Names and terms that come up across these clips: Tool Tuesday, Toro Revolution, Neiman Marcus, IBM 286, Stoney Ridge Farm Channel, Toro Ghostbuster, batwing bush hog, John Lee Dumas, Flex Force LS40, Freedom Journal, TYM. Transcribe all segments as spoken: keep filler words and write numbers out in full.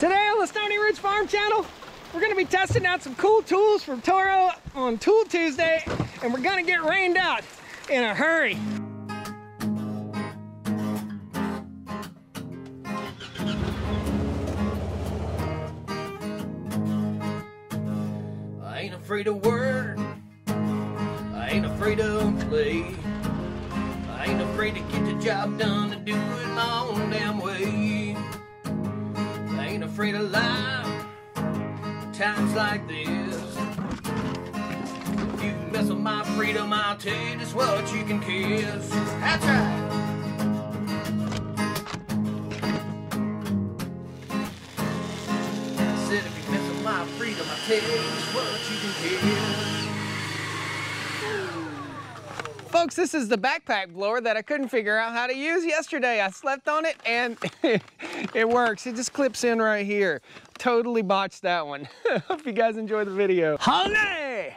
Today on the Stoney Ridge Farm Channel, we're going to be testing out some cool tools from Toro on Tool Tuesday, and we're going to get rained out in a hurry. I ain't afraid of work. I ain't afraid of play. I ain't afraid to get the job done and do it my own damn way. I ain't afraid of life, times like this. If you mess with my freedom, I'll tell you just what you can kiss. That's right. I said if you mess with my freedom, I'll tell you just what you can kiss. Folks, this is the backpack blower that I couldn't figure out how to use yesterday. I slept on it and it works. It just clips in right here. Totally botched that one. Hope you guys enjoy the video. Holly!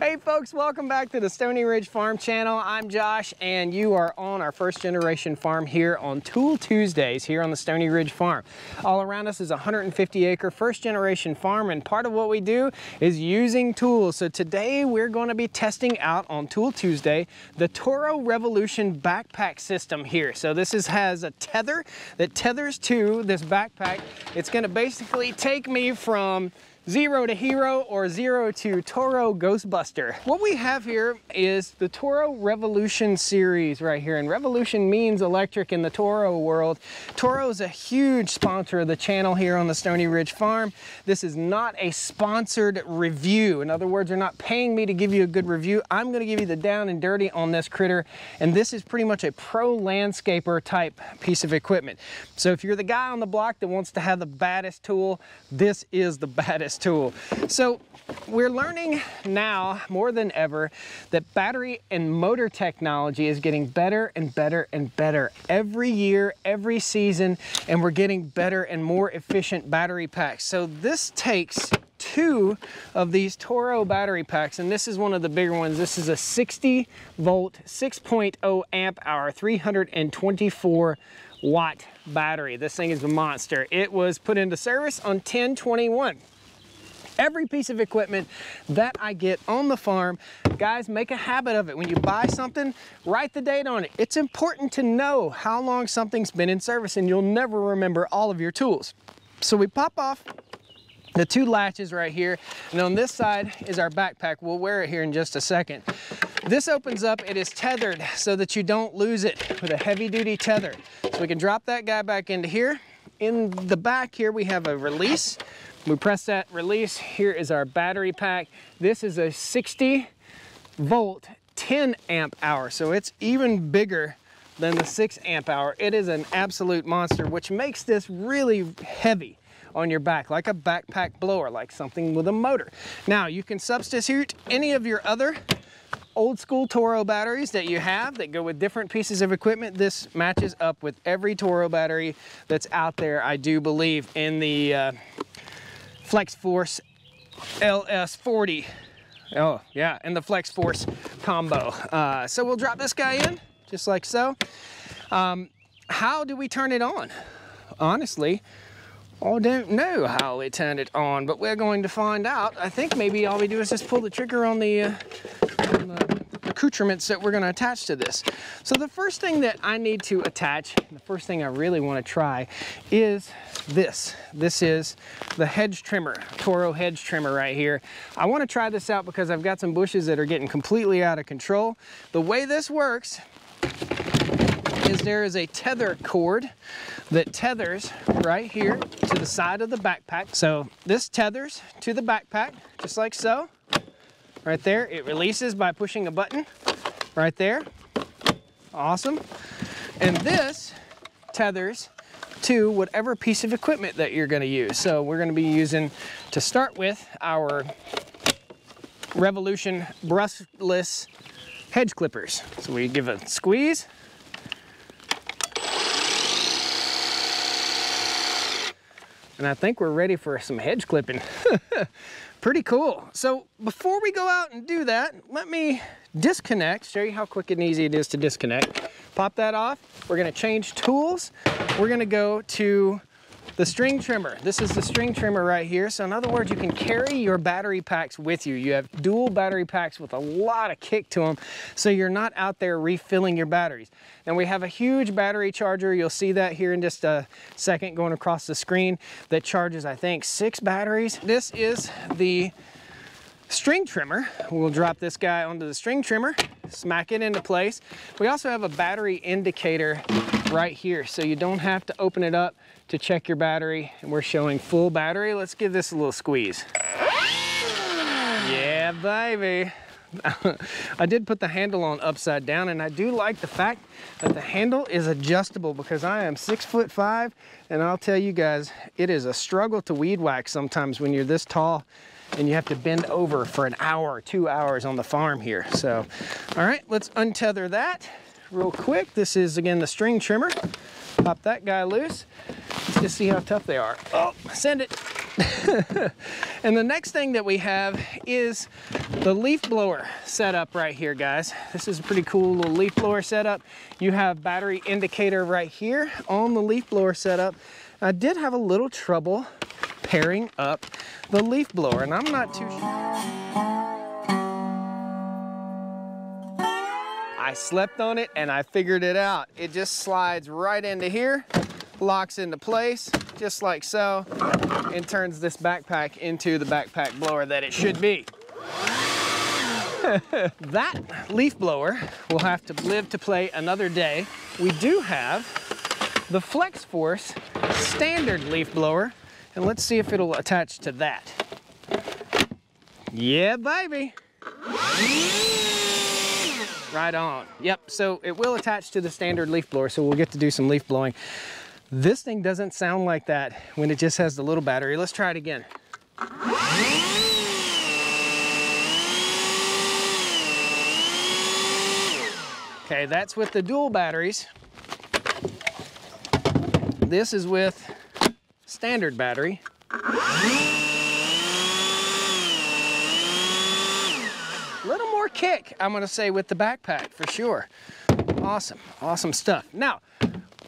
Hey folks, welcome back to the Stoney Ridge Farm Channel. I'm Josh and you are on our first generation farm here on Tool Tuesdays here on the Stoney Ridge Farm. All around us is a one hundred fifty acre first generation farm, and part of what we do is using tools. So today we're going to be testing out on Tool Tuesday the Toro Revolution backpack system here. So this is, has a tether that tethers to this backpack. It's going to basically take me from zero to hero or zero to Toro Ghostbuster. What we have here is the Toro Revolution series right here, and Revolution means electric in the Toro world. Toro is a huge sponsor of the channel here on the Stoney Ridge Farm. This is not a sponsored review. In other words, they're not paying me to give you a good review. I'm going to give you the down and dirty on this critter, and this is pretty much a pro landscaper type piece of equipment. So if you're the guy on the block that wants to have the baddest tool, this is the baddest tool. So we're learning now more than ever that battery and motor technology is getting better and better and better every year, every season, and we're getting better and more efficient battery packs. So this takes two of these Toro battery packs, and this is one of the bigger ones. This is a sixty volt, six point oh amp hour, three hundred twenty-four watt battery. This thing is a monster. It was put into service on ten twenty-one. Every piece of equipment that I get on the farm, guys, make a habit of it. When you buy something, write the date on it. It's important to know how long something's been in service, and you'll never remember all of your tools. So we pop off the two latches right here, and on this side is our backpack. We'll wear it here in just a second. This opens up, it is tethered so that you don't lose it with a heavy duty tether. So we can drop that guy back into here. In the back here, we have a release. We press that release. Here is our battery pack. This is a sixty volt, ten amp hour. So it's even bigger than the six amp hour. It is an absolute monster, which makes this really heavy on your back, like a backpack blower, like something with a motor. Now you can substitute any of your other old school Toro batteries that you have that go with different pieces of equipment. This matches up with every Toro battery that's out there. I do believe in the uh, Flex Force L S forty. Oh yeah, and the Flex Force combo. Uh, so we'll drop this guy in just like so. Um, how do we turn it on? Honestly, I don't know how we turned it on, but we're going to find out. I think maybe all we do is just pull the trigger on the, uh, on the accoutrements that we're going to attach to this. So the first thing that I need to attach, the first thing I really want to try is this. This is the hedge trimmer, Toro hedge trimmer right here. I want to try this out because I've got some bushes that are getting completely out of control. The way this works is there is a tether cord that tethers right here to the side of the backpack. So this tethers to the backpack just like so. Right there, it releases by pushing a button right there. Awesome. And this tethers to whatever piece of equipment that you're going to use. So we're going to be using, to start with, our Revolution brushless hedge clippers. So we give a squeeze. And I think we're ready for some hedge clipping. Pretty cool. So before we go out and do that, let me disconnect, show you how quick and easy it is to disconnect. Pop that off. We're going to change tools. We're going to go to The string trimmer. This is the string trimmer right here. So in other words, you can carry your battery packs with you. You have dual battery packs with a lot of kick to them, so you're not out there refilling your batteries. Then we have a huge battery charger. You'll see that here in just a second going across the screen, that charges, I think, six batteries. This is the string trimmer. We'll drop this guy onto the string trimmer, smack it into place. We also have a battery indicator right here, so you don't have to open it up to check your battery. And we're showing full battery. Let's give this a little squeeze. Yeah, baby. I did put the handle on upside down, and I do like the fact that the handle is adjustable, because I am six foot five, and I'll tell you guys, it is a struggle to weed whack sometimes when you're this tall and you have to bend over for an hour, two hours on the farm here. So, all right, let's untether that real quick. This is, again, the string trimmer. Pop that guy loose. Let's just see how tough they are. Oh, send it. And the next thing that we have is the leaf blower setup right here, guys. This is a pretty cool little leaf blower setup. You have battery indicator right here on the leaf blower setup. I did have a little trouble pairing up the leaf blower, and I'm not too sure. I slept on it and I figured it out. It just slides right into here, locks into place, just like so, and turns this backpack into the backpack blower that it should be. That leaf blower will have to live to play another day. We do have the Flex Force standard leaf blower, and let's see if it'll attach to that. Yeah, baby. Right on. Yep, so it will attach to the standard leaf blower, so we'll get to do some leaf blowing. This thing doesn't sound like that when it just has the little battery. Let's try it again. Okay, that's with the dual batteries. This is with standard battery. Little more kick, I'm gonna say, with the backpack for sure. Awesome, awesome stuff. Now,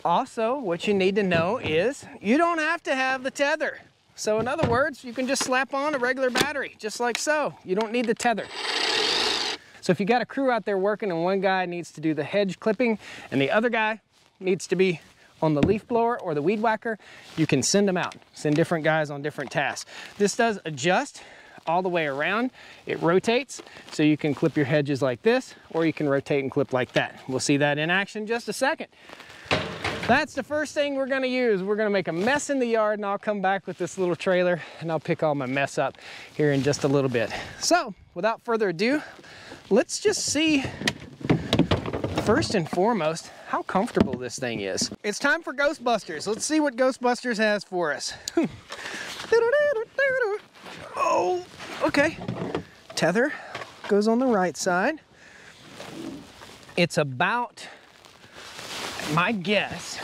also what you need to know is you don't have to have the tether. So in other words, you can just slap on a regular battery, just like so. You don't need the tether. So if you got a crew out there working and one guy needs to do the hedge clipping and the other guy needs to be on the leaf blower or the weed whacker, you can send them out. Send different guys on different tasks. This does adjust all the way around. It rotates, so you can clip your hedges like this, or you can rotate and clip like that. We'll see that in action in just a second. That's the first thing we're gonna use. We're gonna make a mess in the yard, and I'll come back with this little trailer and I'll pick all my mess up here in just a little bit. So without further ado, let's just see first and foremost how comfortable this thing is. It's time for Ghostbusters. Let's see what Ghostbusters has for us. Oh, okay. Tether goes on the right side. It's about, my guess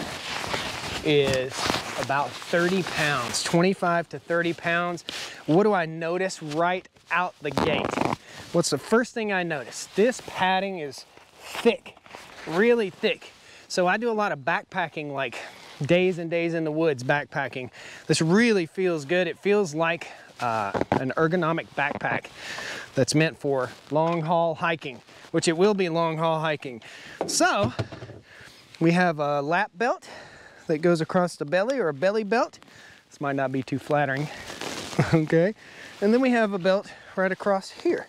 is about thirty pounds, twenty-five to thirty pounds. What do I notice right out the gate? What's the first thing I notice? This padding is thick, really thick. So I do a lot of backpacking, like days and days in the woods backpacking. This really feels good. It feels like Uh, an ergonomic backpack that's meant for long haul hiking, which it will be long haul hiking. So we have a lap belt that goes across the belly, or a belly belt. This might not be too flattering. Okay. And then we have a belt right across here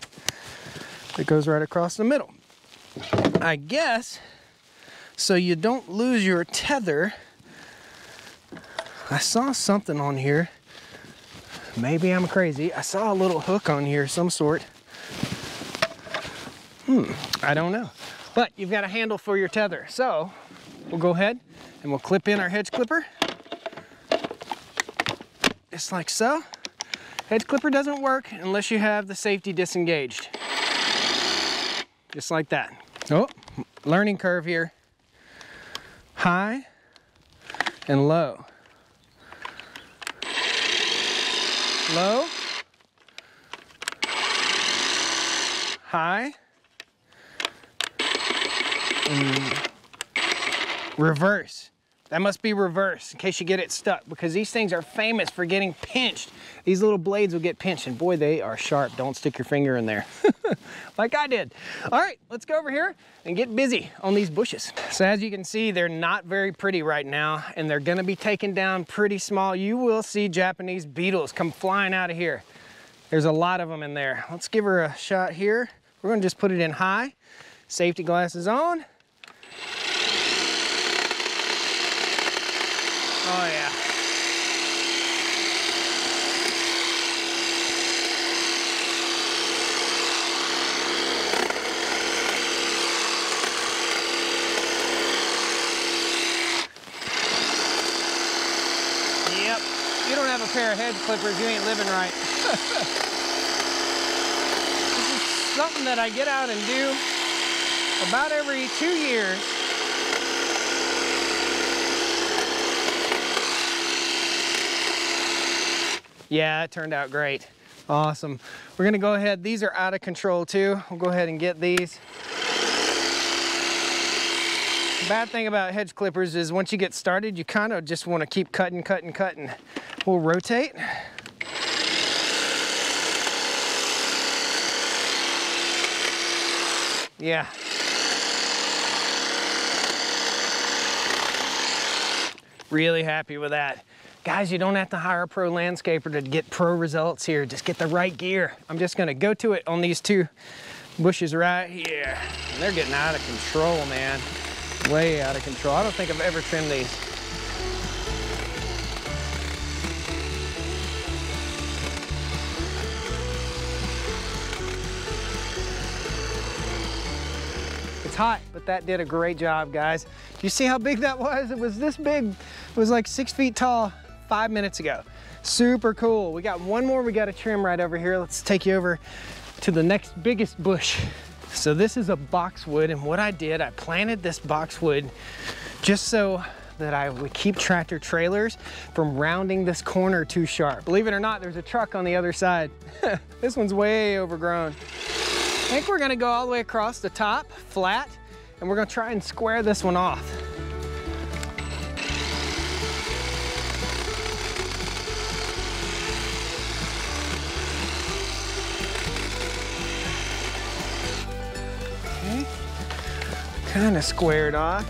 that goes right across the middle, I guess, so you don't lose your tether. I saw something on here. Maybe I'm crazy. I saw a little hook on here, some sort. Hmm, I don't know. But you've got a handle for your tether. So we'll go ahead and we'll clip in our hedge clipper. Just like so. Hedge clipper doesn't work unless you have the safety disengaged. Just like that. Oh, learning curve here. High and low. Low, high, and reverse. That must be reversed in case you get it stuck, because these things are famous for getting pinched. These little blades will get pinched, and boy, they are sharp. Don't stick your finger in there like I did. All right, let's go over here and get busy on these bushes. So as you can see, they're not very pretty right now, and they're gonna be taken down pretty small. You will see Japanese beetles come flying out of here. There's a lot of them in there. Let's give her a shot here. We're gonna just put it in high. Safety glasses on. Oh yeah. Yep, you don't have a pair of hedge clippers, you ain't living right. This is something that I get out and do about every two years. Yeah, it turned out great. Awesome. We're gonna go ahead, these are out of control too. We'll go ahead and get these. The bad thing about hedge clippers is once you get started, you kind of just want to keep cutting, cutting, cutting. We'll rotate. Yeah. Really happy with that. Guys, you don't have to hire a pro landscaper to get pro results here. Just get the right gear. I'm just gonna go to it on these two bushes right here. And they're getting out of control, man. Way out of control. I don't think I've ever trimmed these. It's hot, but that did a great job, guys. You see how big that was? It was this big. It was like six feet tall. Five minutes ago. Super cool. We got one more we got to trim right over here. Let's take you over to the next biggest bush. So this is a boxwood, and what I did, I planted this boxwood just so that I would keep tractor trailers from rounding this corner too sharp. Believe it or not, there's a truck on the other side. This one's way overgrown. I think we're gonna go all the way across the top, flat, and we're gonna try and square this one off. Kind of squared off.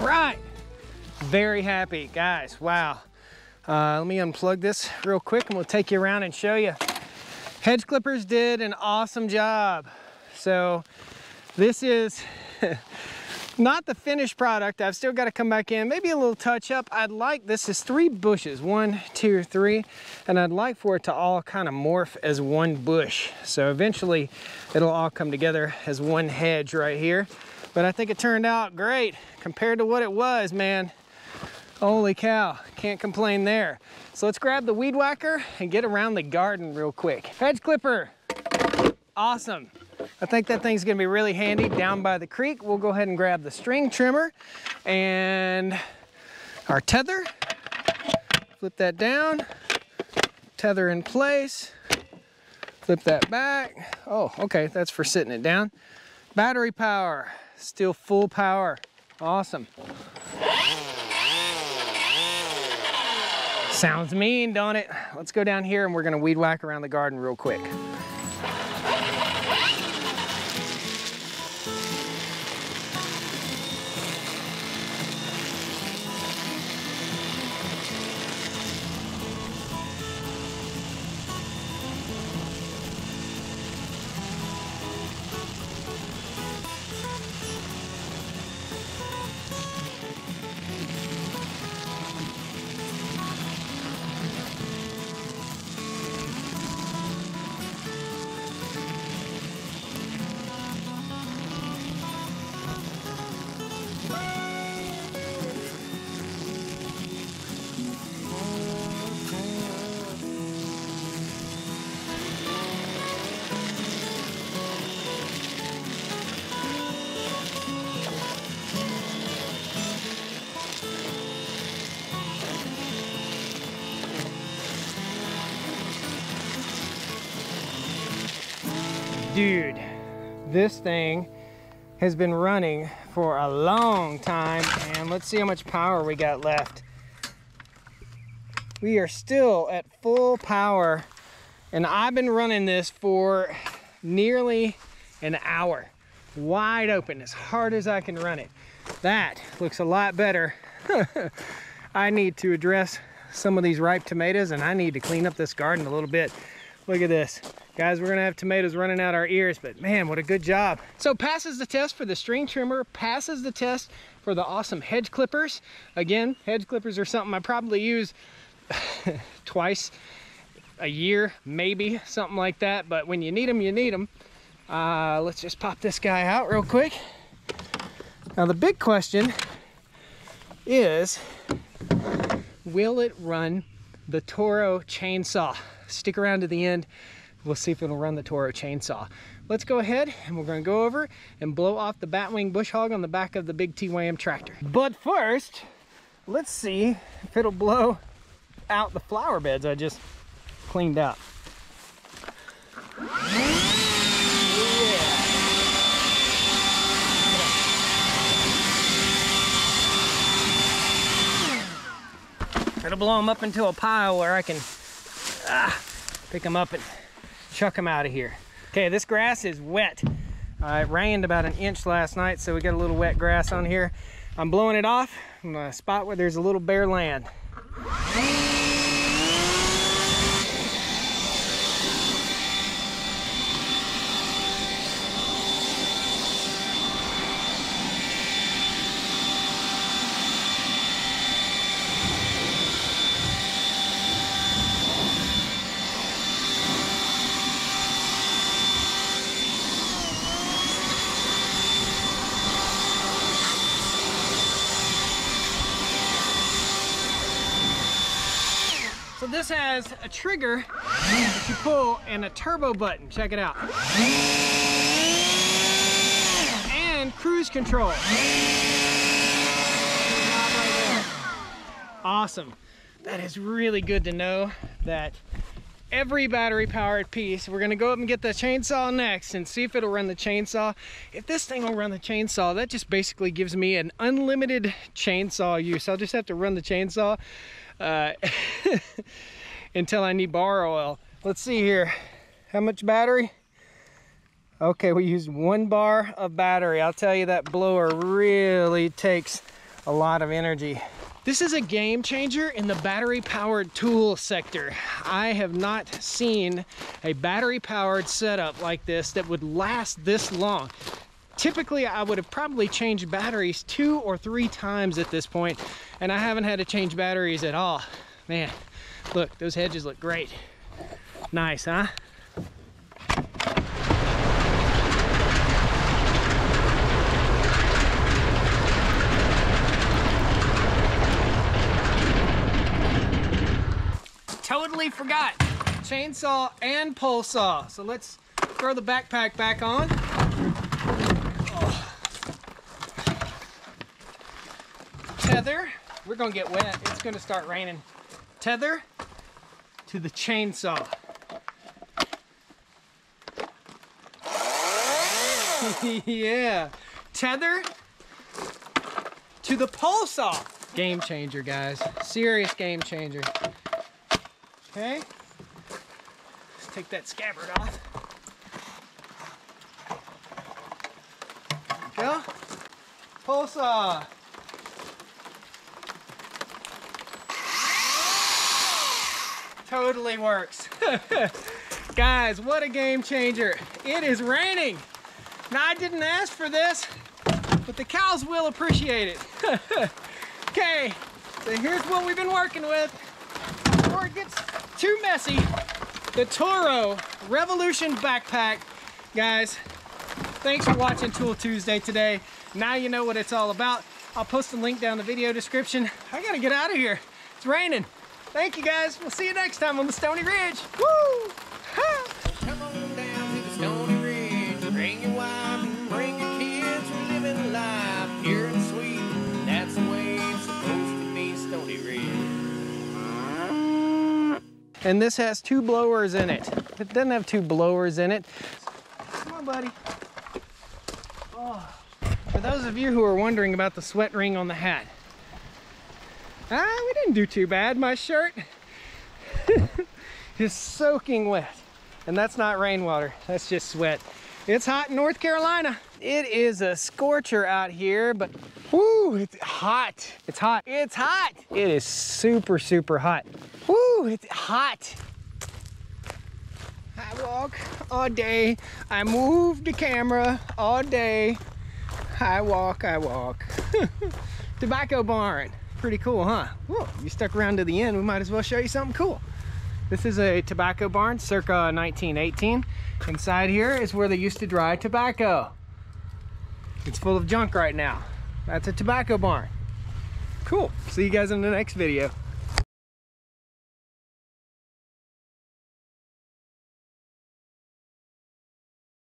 Right, very happy, guys, wow. Uh, let me unplug this real quick and we'll take you around and show you. Hedge clippers did an awesome job. So this is not the finished product. I've still got to come back in, maybe a little touch up. I'd like, this is three bushes, one, two, three, and I'd like for it to all kind of morph as one bush. So eventually it'll all come together as one hedge right here. But I think it turned out great compared to what it was, man. Holy cow, can't complain there. So let's grab the weed whacker and get around the garden real quick. Hedge clipper, awesome. I think that thing's gonna be really handy down by the creek. We'll go ahead and grab the string trimmer and our tether, flip that down, tether in place, flip that back. Oh, okay, that's for sitting it down. Battery power, still full power. Awesome. Sounds mean, don't it? Let's go down here and we're gonna weed whack around the garden real quick. Dude, this thing has been running for a long time, and let's see how much power we got left. We are still at full power, and I've been running this for nearly an hour. Wide open, as hard as I can run it. That looks a lot better. I need to address some of these ripe tomatoes, and I need to clean up this garden a little bit. Look at this. Guys, we're gonna have tomatoes running out our ears, but man, what a good job. So passes the test for the string trimmer, passes the test for the awesome hedge clippers. Again, hedge clippers are something I probably use twice a year, maybe, something like that. But when you need them, you need them. Uh, let's just pop this guy out real quick. Now the big question is, will it run the Toro chainsaw? Stick around to the end. We'll see if it'll run the Toro chainsaw. Let's go ahead and we're gonna go over and blow off the Batwing bush hog on the back of the big T Y M tractor. But first, let's see if it'll blow out the flower beds I just cleaned out. Yeah. It'll blow them up into a pile where I can ah, pick them up and chuck them out of here. Okay, this grass is wet. Uh, it rained about an inch last night, so we got a little wet grass on here. I'm blowing it off in a spot where there's a little bare land. This has a trigger that you pull and a turbo button. Check it out. And cruise control. Awesome. That is really good to know that every battery powered piece. We're gonna go up and get the chainsaw next and see if it'll run the chainsaw. If this thing will run the chainsaw, that just basically gives me an unlimited chainsaw use. I'll just have to run the chainsaw uh, until I need bar oil. Let's see here. How much battery? Okay, we used one bar of battery. I'll tell you, that blower really takes a lot of energy. This is a game changer in the battery powered tool sector. I have not seen a battery powered setup like this that would last this long. Typically, I would have probably changed batteries two or three times at this point, and I haven't had to change batteries at all. Man, look, those hedges look great. Nice, huh? Totally forgot chainsaw and pole saw. So let's throw the backpack back on. Oh. Tether. We're gonna get wet. It's gonna start raining. Tether. to the chainsaw. Yeah, tether to the pole saw. Game changer, guys. Serious game changer. Okay, let's take that scabbard off. There we go. Pole saw. Totally works. Guys, what a game changer. It is raining. Now, I didn't ask for this, but the cows will appreciate it. Okay, so here's what we've been working with. Before it gets too messy, the Toro Revolution backpack. Guys, thanks for watching Tool Tuesday today. Now you know what it's all about. I'll post a link down in the video description. I gotta get out of here. It's raining. Thank you, guys. We'll see you next time on the Stoney Ridge. Woo! Ha! Come on down to the Stoney Ridge. Bring your wife and bring your kids. We're living life pure and sweet. That's the way it's supposed to be, Stoney Ridge. And this has two blowers in it. It doesn't have two blowers in it. Come on, buddy. Oh. For those of you who are wondering about the sweat ring on the hat, ah, we didn't do too bad. My shirt is soaking wet. And that's not rainwater, that's just sweat. It's hot in North Carolina. It is a scorcher out here, but whoo, it's hot. It's hot, it's hot. It is super, super hot. Whoo, it's hot. I walk all day. I move the camera all day. I walk, I walk. Tobacco barn. Pretty cool, huh? Whoa, you stuck around to the end, we might as well show you something cool. This is a tobacco barn, circa nineteen eighteen. Inside here is where they used to dry tobacco. It's full of junk right now. That's a tobacco barn. Cool, see you guys in the next video.